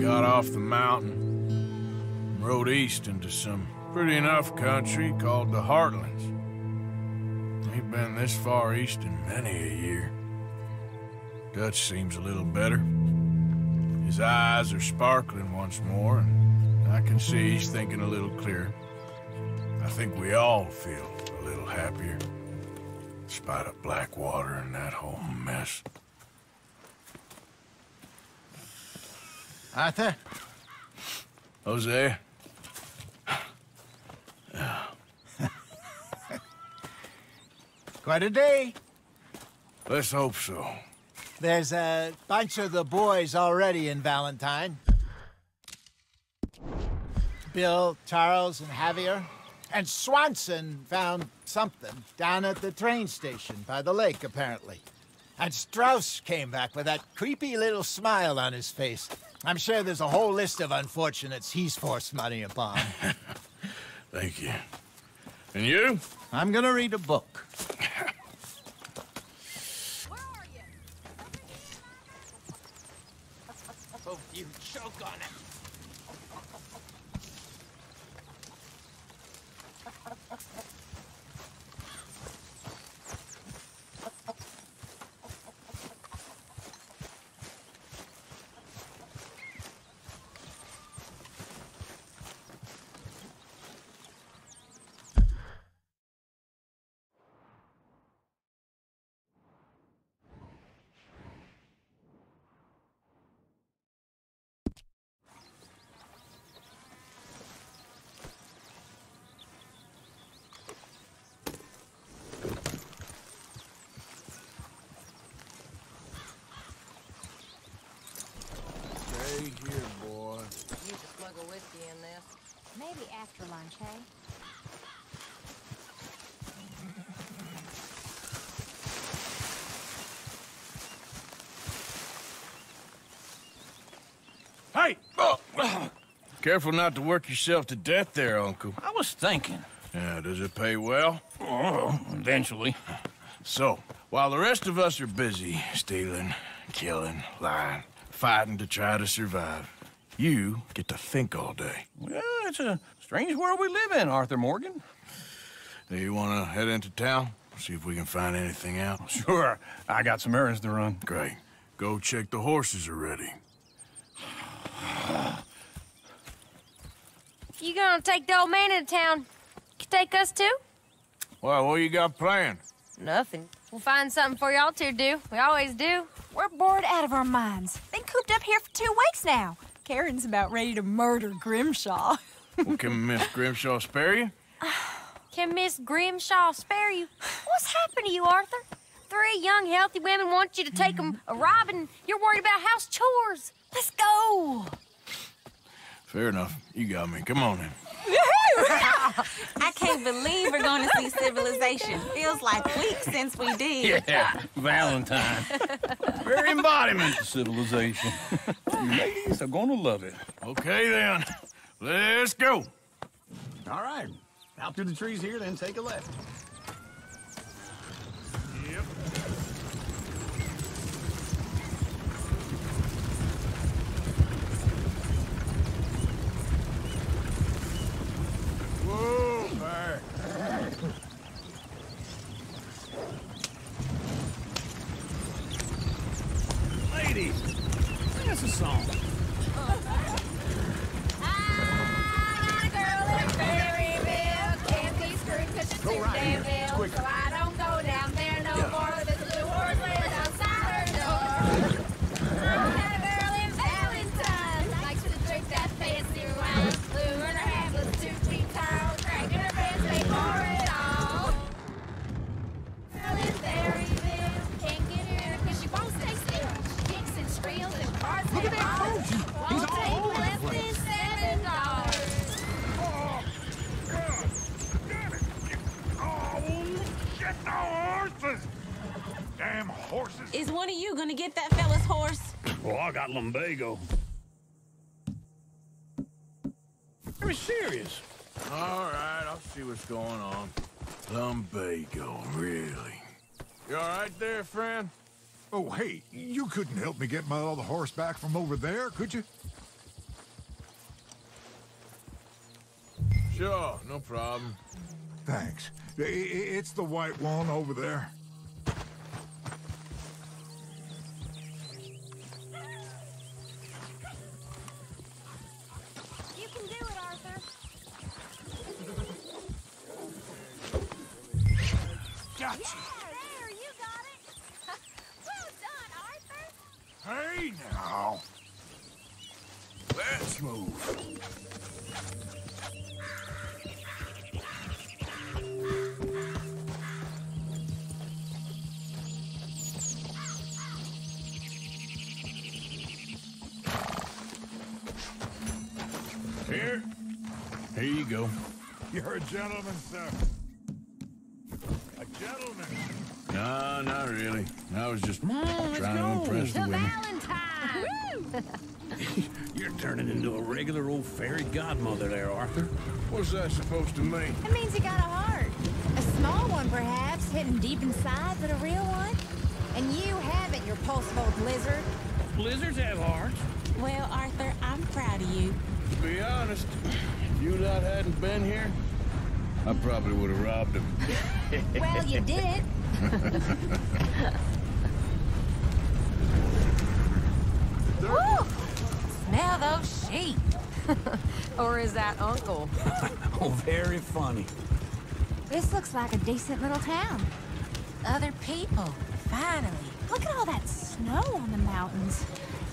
Got off the mountain, rode east into some pretty enough country called the Heartlands. Ain't been this far east in many a year. Dutch seems a little better. His eyes are sparkling once more, and I can see he's thinking a little clearer. I think we all feel a little happier, in spite of Blackwater and that whole mess. Arthur? O'Shea? Quite a day. Let's hope so. There's a bunch of the boys already in Valentine. Bill, Charles, and Javier. And Swanson found something down at the train station by the lake, apparently. And Strauss came back with that creepy little smile on his face. I'm sure there's a whole list of unfortunates he's forced money upon. Thank you. And you? I'm gonna read a book. Where are you? Oh, you choke on it. Maybe after lunch, hey? Hey! Oh. Careful not to work yourself to death there, Uncle. I was thinking. Yeah, does it pay well? Oh, eventually. So, while the rest of us are busy stealing, killing, lying, fighting to try to survive, you get to think all day. Well, it's a strange world we live in, Arthur Morgan. Do you want to head into town? See if we can find anything out? Sure. I got some errands to run. Great. Go check the horses are ready. You gonna take the old man into town? You take us too? Well, what you got planned? Nothing. We'll find something for y'all to do. We always do. We're bored out of our minds. Been cooped up here for 2 weeks now. Karen's about ready to murder Grimshaw. Well, can Miss Grimshaw spare you? Can Miss Grimshaw spare you? What's happened to you, Arthur? 3 young, healthy women want you to take them a-robbing. You're worried about house chores. Let's go. Fair enough. You got me. Come on in. I can't believe we're going to see civilization. Feels like weeks since we did. Yeah, Valentine. Very embodiment of civilization. Ladies are going to love it. Okay, then. Let's go. All right. Out through the trees here, then take a left. Yep. Whoa, fire. Ladies, sing us a song. I got a girl in Berryville, can't be screwed because she's too damn ill, so I don't go down there no more. There's a blue horse lives outside her door. I got a girl in Valentine, likes to drink that fancy wine, blue and her hand was 2 feet tall, cracking her pants, pay for it all. Girl in Berryville, can't get here because she won't stay still. She kicks and shrills and farts and balls. He's all over the place. The horses! Damn horses! Is one of you gonna get that fella's horse? Well, I got lumbago. You're serious. All right, I'll see what's going on. Lumbago, really? You all right there, friend? Oh, hey, you couldn't help me get my other horse back from over there, could you? Sure, no problem. Thanks. It's the white lawn over there. You can do it, Arthur. Gotcha. Yeah, there, you got it. Well done, Arthur. Hey, now. Let's move. Here you go. You're a gentleman, sir. A gentleman. No, not really. I was just trying to impress the women. Valentine! You're turning into a regular old fairy godmother there, Arthur. What's that supposed to mean? It means you got a heart. A small one, perhaps, hidden deep inside, but a real one. And you have it, your pulse-volt lizard. Lizards have hearts. Well, Arthur, I'm proud of you. To be honest, if you lot hadn't been here, I probably would have robbed him. Well, you did. Woo! Smell those sheep. Or is that Uncle? Oh, very funny. This looks like a decent little town. Other people, finally. Look at all that snow on the mountains.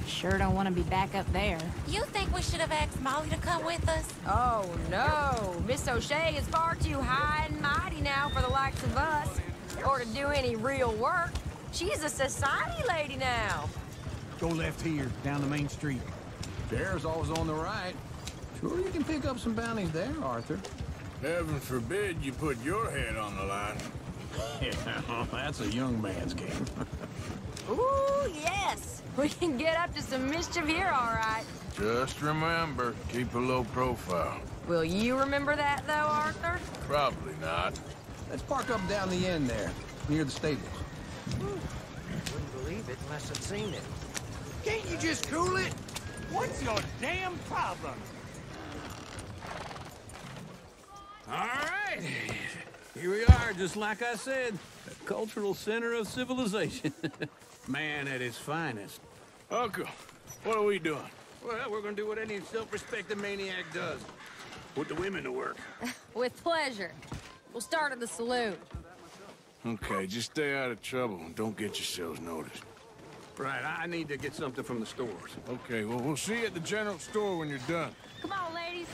Sure don't want to be back up there. You think we should have asked Molly to come with us? Oh, no. Miss O'Shea is far too high and mighty now for the likes of us, or to do any real work. She's a society lady now. Go left here, down the main street. There's always on the right. Sure you can pick up some bounties there, Arthur. Heaven forbid you put your head on the line. Yeah, that's a young man's game. Ooh, yes! We can get up to some mischief here, all right. Just remember, keep a low profile. Will you remember that, though, Arthur? Probably not. Let's park up down the end there, near the stables. Wouldn't believe it unless I'd seen it. Can't you just cool it? What's your damn problem? All right. Here we are, just like I said. The cultural center of civilization. Man at his finest. Uncle, what are we doing? Well, we're gonna do what any self-respecting maniac does. Put the women to work. With pleasure. We'll start at the saloon. Okay, just stay out of trouble and don't get yourselves noticed. Right, I need to get something from the stores. Okay, well, we'll see you at the general store when you're done. Come on, ladies.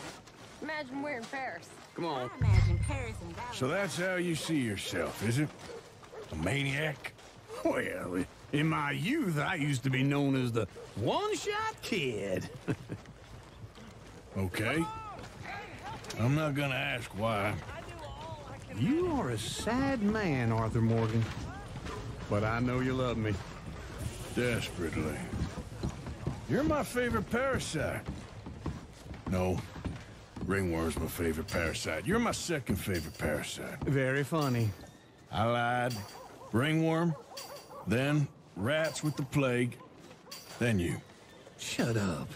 Imagine we're in Paris. Come on. I imagine Paris and Valentine. So that's how you see yourself, is it? A maniac? Well, in my youth, I used to be known as the One-Shot Kid. Okay. I'm not gonna ask why. You are a sad man, Arthur Morgan. But I know you love me. Desperately. You're my favorite parasite. No. Ringworm's my favorite parasite. You're my second favorite parasite. Very funny. I lied. Ringworm, then rats with the plague, then you. Shut up.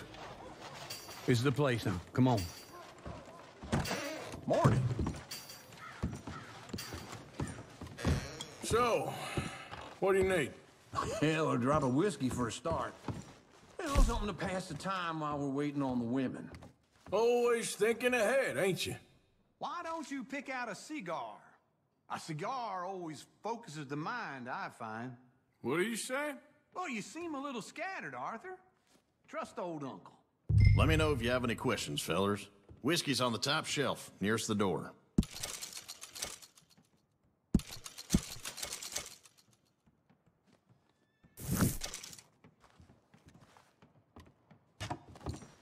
This is the place now. Come on. Morning. So, what do you need? Hell, a drop of whiskey for a start. Hell, something to pass the time while we're waiting on the women. Always thinking ahead, ain't you? Why don't you pick out a cigar? A cigar always focuses the mind, I find. What do you say? Well, you seem a little scattered, Arthur. Trust old Uncle. Let me know if you have any questions, fellers. Whiskey's on the top shelf, nearest the door.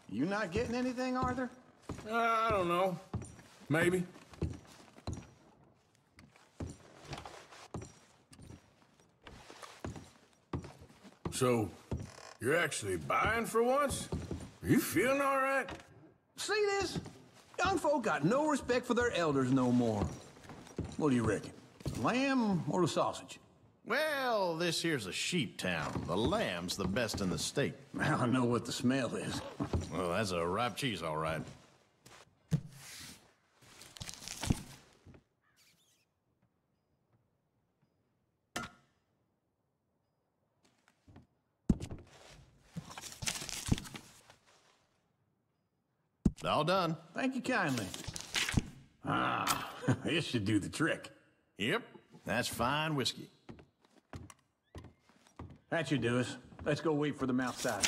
You not getting anything, Arthur? I don't know. Maybe. So, you're actually buying for once? Are you feeling all right? See this? Young folk got no respect for their elders no more. What do you reckon? The lamb or the sausage? Well, this here's a sheep town. The lamb's the best in the state. Now I know what the smell is. Well, that's a ripe cheese, all right. All done. Thank you kindly. Ah, this should do the trick. Yep, that's fine whiskey. That should do us. Let's go wait for them outside.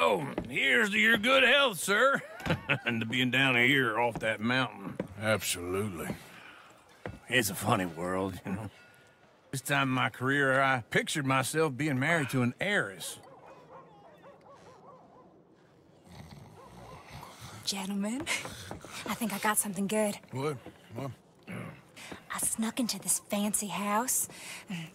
Oh, here's to your good health, sir. And to being down here off that mountain. Absolutely. It's a funny world, you know. This time in my career, I pictured myself being married to an heiress. Gentlemen, I think I got something good. What? What? I snuck into this fancy house,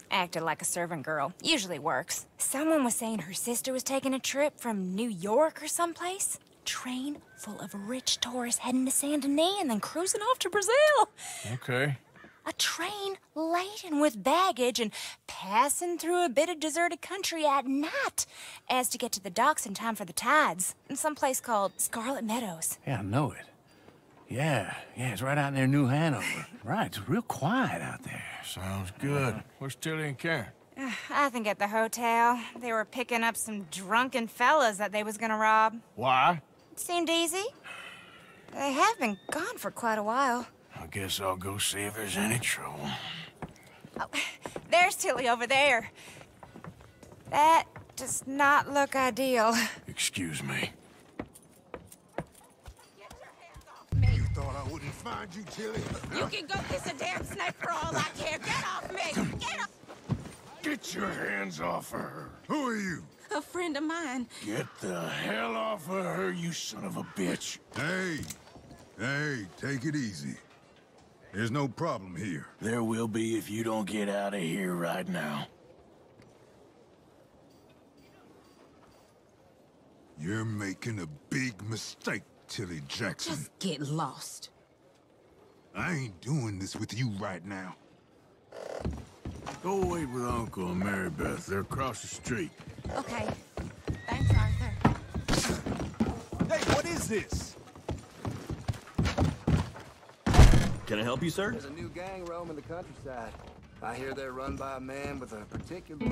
acted like a servant girl. Usually works. Someone was saying her sister was taking a trip from New York or someplace. Train full of rich tourists heading to Saint-Denis and then cruising off to Brazil. Okay. A train laden with baggage and passing through a bit of deserted country at night as to get to the docks in time for the tides in some place called Scarlet Meadows. Yeah, I know it. Yeah, it's right out near New Hanover. Right, it's real quiet out there. Sounds good. Where's Tilly and Karen? I think at the hotel. They were picking up some drunken fellas that they was gonna rob. Why? It seemed easy. They have been gone for quite a while. I guess I'll go see if there's any trouble. Oh, there's Tilly over there. That does not look ideal. Excuse me. Thought I wouldn't find you, Tilly. You can go kiss a damn snake for all I care. Get off me! Get off! Get your hands off of her. Who are you? A friend of mine. Get the hell off of her, you son of a bitch. Hey, take it easy. There's no problem here. There will be if you don't get out of here right now. You're making a big mistake, Tilly Jackson. Just get lost. I ain't doing this with you right now. Go wait with Uncle and Mary Beth. They're across the street. Okay. Thanks, Arthur. Hey, what is this? Can I help you, sir? There's a new gang roaming the countryside. I hear they're run by a man with a particular...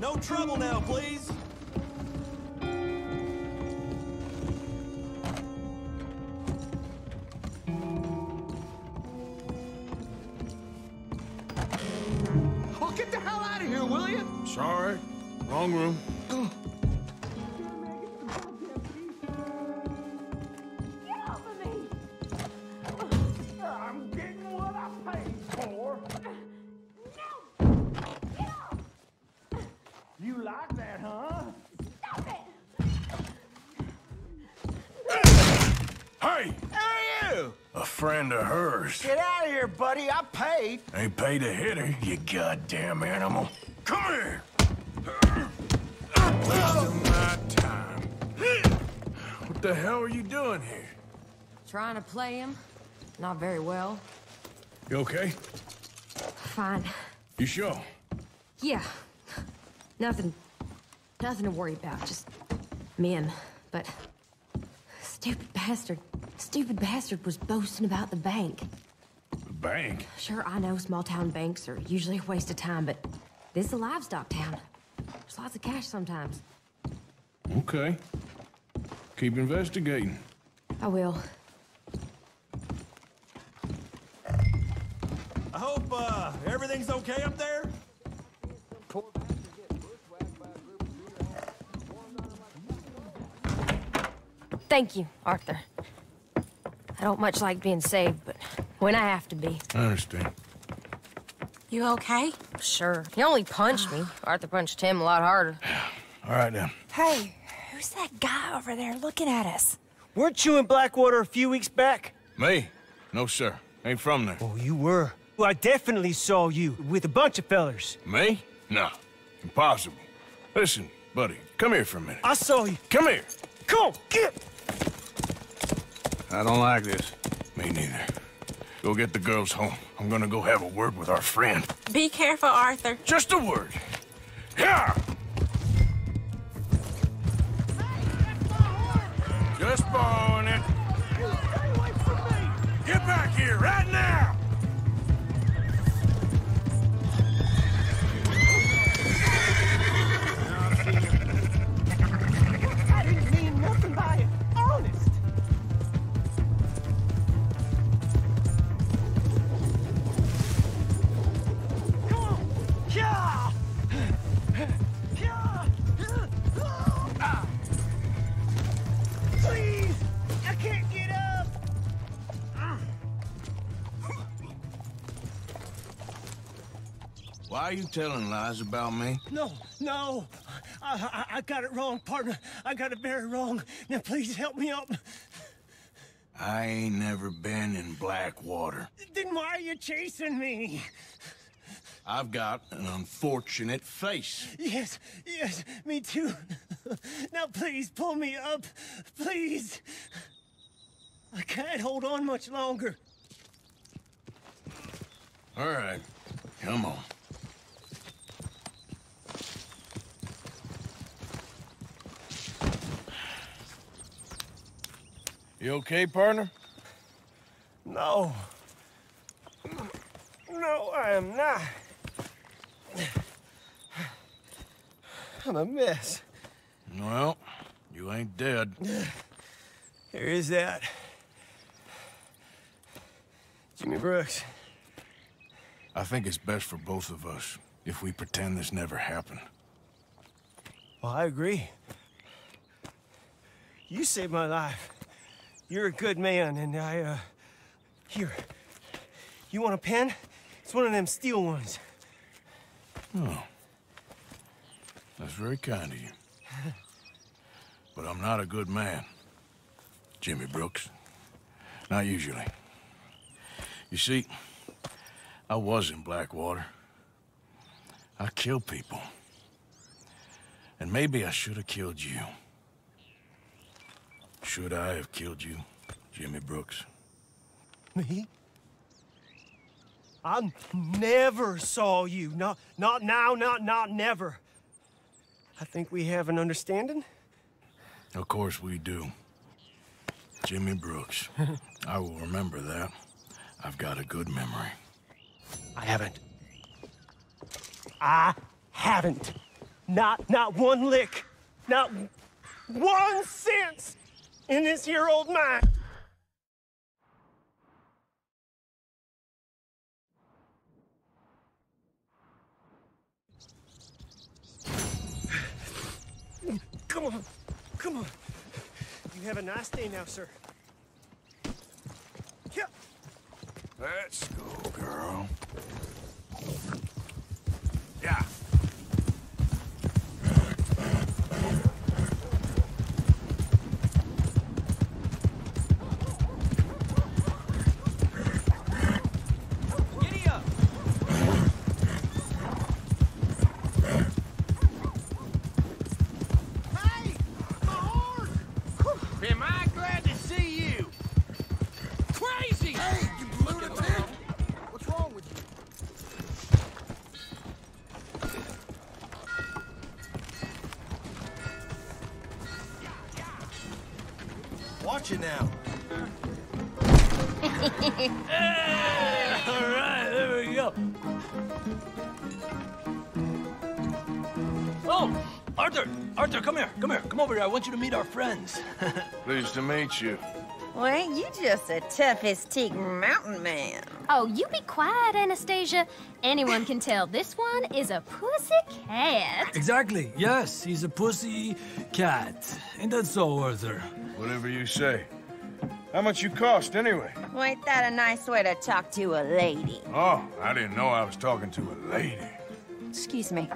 No trouble now, please! Sorry. Wrong room. Ugh. Get off of me! I'm getting what I paid for. No! Get off! You like that, huh? Stop it! Hey! Hey, you! A friend of hers. Get out of here, buddy. I paid. Ain't paid to hit her, you goddamn animal. Come here! Wasting my time. What the hell are you doing here? Trying to play him. Not very well. You okay? Fine. You sure? Yeah. Nothing to worry about. Just men. But stupid bastard was boasting about the bank. The bank? Sure, I know small town banks are usually a waste of time, but this is a livestock town. There's lots of cash sometimes. Okay. Keep investigating. I will. I hope everything's okay up there. Thank you, Arthur. I don't much like being saved, but when I have to be. I understand. You okay? Sure. He only punched me. Arthur punched him a lot harder. All right, now. Hey, who's that guy over there looking at us? Weren't you in Blackwater a few weeks back? Me? No, sir. Ain't from there. Oh, you were. Well, I definitely saw you with a bunch of fellers. Me? No. Impossible. Listen, buddy, come here for a minute. I saw you. Come here. Go! Get! I don't like this. Me neither. Go get the girls home. I'm gonna go have a word with our friend. Be careful, Arthur. Just a word. Yeah! Just borrowing it. Stay away from me! Get back here right now! I didn't mean nothing by it. Honest. Come on! Yeah! Please! I can't get up! Why are you telling lies about me? No! I got it wrong, partner. I got it very wrong. Now please help me up. I ain't never been in Blackwater. Then why are you chasing me? I've got an unfortunate face. Yes, me too. Now please, pull me up. Please. I can't hold on much longer. All right, come on. You okay, partner? No, I am not. I'm a mess. Well, you ain't dead. There is that. Jimmy Brooks. I think it's best for both of us if we pretend this never happened. Well, I agree. You saved my life. You're a good man, and I, Here. You want a pen? It's one of them steel ones. Oh. That's very kind of you. But I'm not a good man, Jimmy Brooks. Not usually. You see, I was in Blackwater. I killed people. And maybe I should have killed you. Should I have killed you, Jimmy Brooks? Me? I never saw you. Not now, not never. I think we have an understanding. Of course we do. Jimmy Brooks. I will remember that. I've got a good memory. I haven't. Not one lick. Not 1 cent in this here old mind. Come on. You have a nice day now, sir. Yep. Let's go, girl. Yeah. What's wrong with you? you now. Hey, all right, there we go. Oh, Arthur! Arthur, come here. Come over here. I want you to meet our friends. Pleased to meet you. Well, ain't you just the toughest teak mountain man? Oh, you be quiet, Anastasia. Anyone can tell this one is a pussy cat. Exactly. Yes, he's a pussy cat. Ain't that so, Arthur? Whatever you say. How much you cost, anyway? Well, ain't that a nice way to talk to a lady? Oh, I didn't know I was talking to a lady. Excuse me.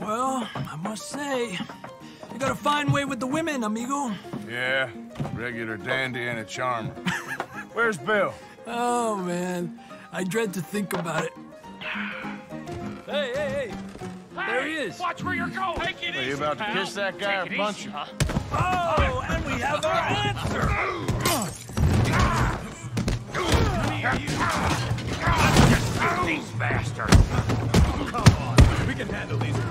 Well, I must say, you got a fine way with the women, amigo. Yeah, regular dandy and a charmer. Where's Bill? Oh, man. I dread to think about it. Hey. There he is. Watch where you're going. Take it easy, pal. Are you about to kiss that guy or punch him? Huh? Oh, and we have our answer. Let's just get these bastards. Come on. We can handle these fools.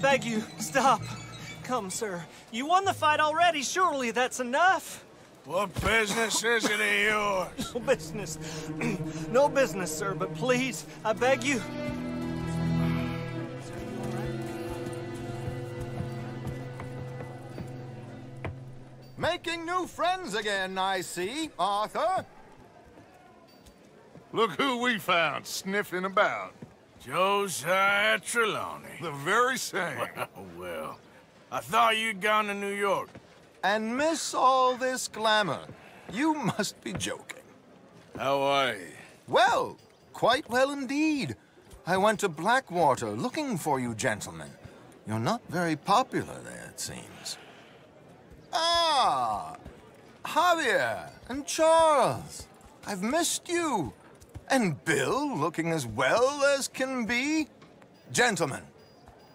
Beg you, stop. Come, sir. You won the fight already. Surely that's enough. What business is it of yours? No business. No business, sir, but please, I beg you. Making new friends again, I see, Arthur. Look who we found sniffing about. Josiah Trelawney. The very same. Well, I thought you'd gone to New York. And miss all this glamour. You must be joking. How are you? Well, quite well indeed. I went to Blackwater looking for you gentlemen. You're not very popular there, it seems. Ah! Javier and Charles. I've missed you. And Bill, looking as well as can be. Gentlemen,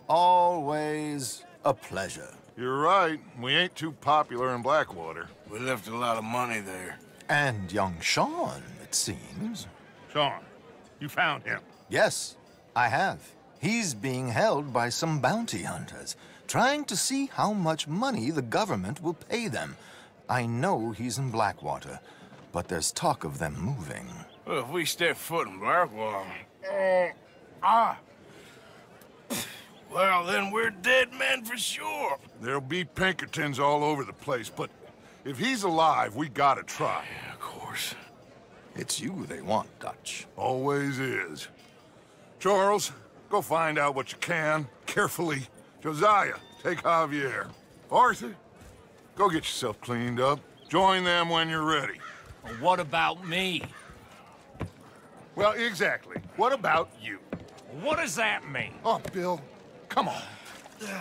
always a pleasure. You're right. We ain't too popular in Blackwater. We left a lot of money there. And young Sean, it seems. Sean, you found him? Yes, I have. He's being held by some bounty hunters. trying to see how much money the government will pay them. I know he's in Blackwater, but there's talk of them moving. Well, if we step foot in Blackwater... well, then we're dead men for sure. There'll be Pinkertons all over the place, but if he's alive, we gotta try. Yeah, of course. It's you they want, Dutch. Always is. Charles, go find out what you can, carefully. Josiah, take Javier. Arthur, go get yourself cleaned up. Join them when you're ready. Well, what about me? Well, exactly. What about you? What does that mean? Oh, Bill, come on.